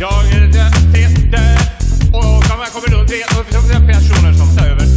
Jag sitter och kommer runt och personer som tar över.